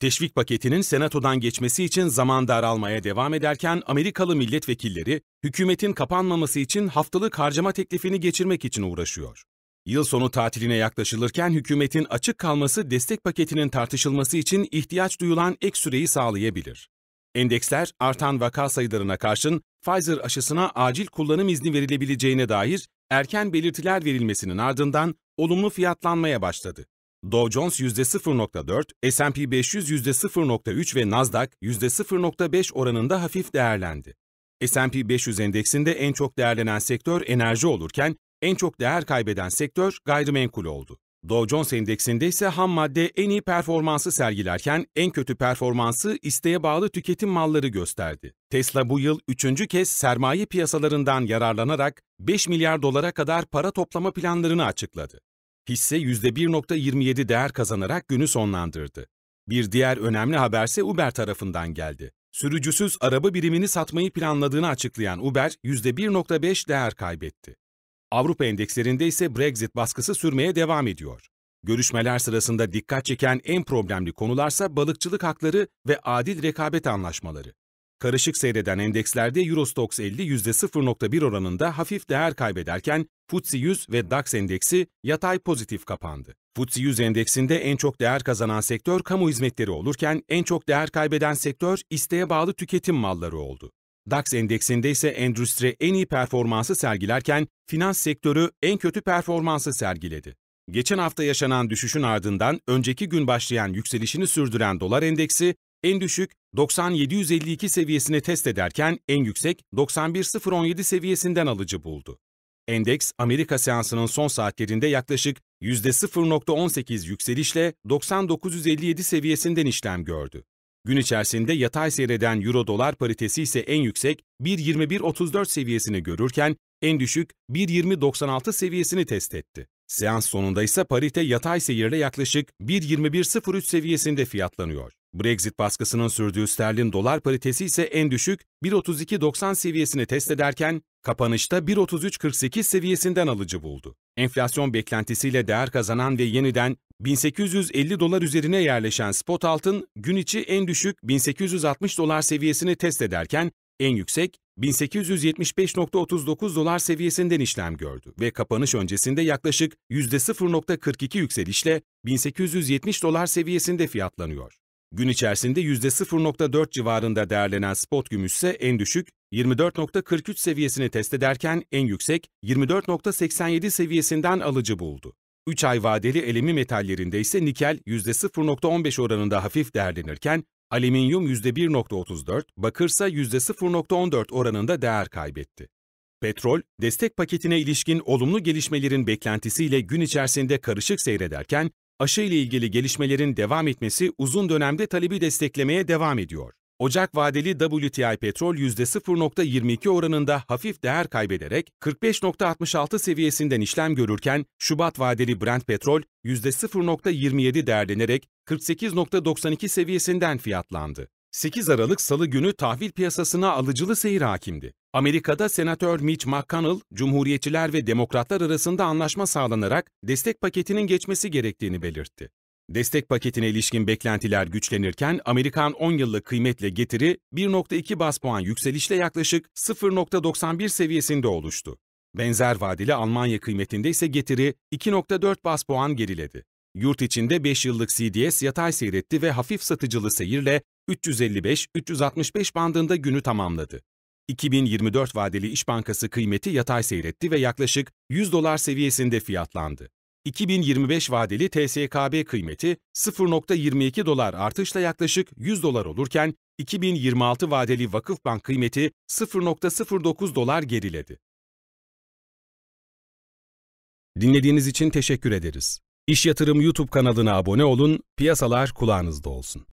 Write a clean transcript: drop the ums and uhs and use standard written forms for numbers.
Teşvik paketinin Senato'dan geçmesi için zaman daralmaya devam ederken Amerikalı milletvekilleri hükümetin kapanmaması için haftalık harcama teklifini geçirmek için uğraşıyor. Yıl sonu tatiline yaklaşılırken hükümetin açık kalması destek paketinin tartışılması için ihtiyaç duyulan ek süreyi sağlayabilir. Endeksler artan vaka sayılarına karşın Pfizer aşısına acil kullanım izni verilebileceğine dair erken belirtiler verilmesinin ardından olumlu fiyatlanmaya başladı. Dow Jones %0.4, S&P 500 %0.3 ve Nasdaq %0.5 oranında hafif değerlendi. S&P 500 endeksinde en çok değerlenen sektör enerji olurken en çok değer kaybeden sektör gayrimenkul oldu. Dow Jones endeksinde ise ham madde en iyi performansı sergilerken en kötü performansı isteğe bağlı tüketim malları gösterdi. Tesla bu yıl 3. kez sermaye piyasalarından yararlanarak 5 milyar dolara kadar para toplama planlarını açıkladı. Hisse %1.27 değer kazanarak günü sonlandırdı. Bir diğer önemli haberse Uber tarafından geldi. Sürücüsüz araba birimini satmayı planladığını açıklayan Uber %1.5 değer kaybetti. Avrupa endekslerinde ise Brexit baskısı sürmeye devam ediyor. Görüşmeler sırasında dikkat çeken en problemli konularsa balıkçılık hakları ve adil rekabet anlaşmaları. Karışık seyreden endekslerde Eurostoxx 50 %0.1 oranında hafif değer kaybederken FTSE 100 ve DAX endeksi yatay pozitif kapandı. FTSE 100 endeksinde en çok değer kazanan sektör kamu hizmetleri olurken en çok değer kaybeden sektör isteğe bağlı tüketim malları oldu. DAX endeksinde ise endüstri en iyi performansı sergilerken finans sektörü en kötü performansı sergiledi. Geçen hafta yaşanan düşüşün ardından önceki gün başlayan yükselişini sürdüren dolar endeksi en düşük 97.152 seviyesini test ederken en yüksek 91.017 seviyesinden alıcı buldu. Endeks Amerika seansının son saatlerinde yaklaşık %0.18 yükselişle 99.157 seviyesinden işlem gördü. Gün içerisinde yatay seyreden euro-dolar paritesi ise en yüksek 1.21.34 seviyesini görürken en düşük 1.20.96 seviyesini test etti. Seans sonunda ise parite yatay seyirle yaklaşık 1.21.03 seviyesinde fiyatlanıyor. Brexit baskısının sürdüğü sterlin dolar paritesi ise en düşük 1.32.90 seviyesini test ederken kapanışta 1.33.48 seviyesinden alıcı buldu. Enflasyon beklentisiyle değer kazanan ve yeniden 1850 dolar üzerine yerleşen spot altın gün içi en düşük 1860 dolar seviyesini test ederken en yüksek 1875.39 dolar seviyesinden işlem gördü ve kapanış öncesinde yaklaşık %0.42 yükselişle 1870 dolar seviyesinde fiyatlanıyor. Gün içerisinde %0.4 civarında değerlenen spot gümüş ise en düşük 24.43 seviyesini test ederken en yüksek 24.87 seviyesinden alıcı buldu. 3 ay vadeli elemi metallerinde ise nikel %0.15 oranında hafif değerlenirken alüminyum %1.34, bakırsa %0.14 oranında değer kaybetti. Petrol, destek paketine ilişkin olumlu gelişmelerin beklentisiyle gün içerisinde karışık seyrederken aşı ile ilgili gelişmelerin devam etmesi uzun dönemde talebi desteklemeye devam ediyor. Ocak vadeli WTI petrol %0.22 oranında hafif değer kaybederek 45.66 seviyesinden işlem görürken Şubat vadeli Brent petrol %0.27 değerlenerek 48.92 seviyesinden fiyatlandı. 8 Aralık Salı günü tahvil piyasasına alıcılı seyir hakimdi. Amerika'da Senatör Mitch McConnell, Cumhuriyetçiler ve Demokratlar arasında anlaşma sağlanarak destek paketinin geçmesi gerektiğini belirtti. Destek paketine ilişkin beklentiler güçlenirken Amerikan 10 yıllık kıymetle getiri 1.2 bas puan yükselişle yaklaşık 0.91 seviyesinde oluştu. Benzer vadeli Almanya kıymetinde ise getiri 2.4 bas puan geriledi. Yurt içinde 5 yıllık CDS yatay seyretti ve hafif satıcılı seyirle 355-365 bandında günü tamamladı. 2024 vadeli İş Bankası kıymeti yatay seyretti ve yaklaşık 100 dolar seviyesinde fiyatlandı. 2025 vadeli TSKB kıymeti 0.22 dolar artışla yaklaşık 100 dolar olurken 2026 vadeli Vakıfbank kıymeti 0.09 dolar geriledi. Dinlediğiniz için teşekkür ederiz. İş Yatırım YouTube kanalına abone olun, piyasalar kulağınızda olsun.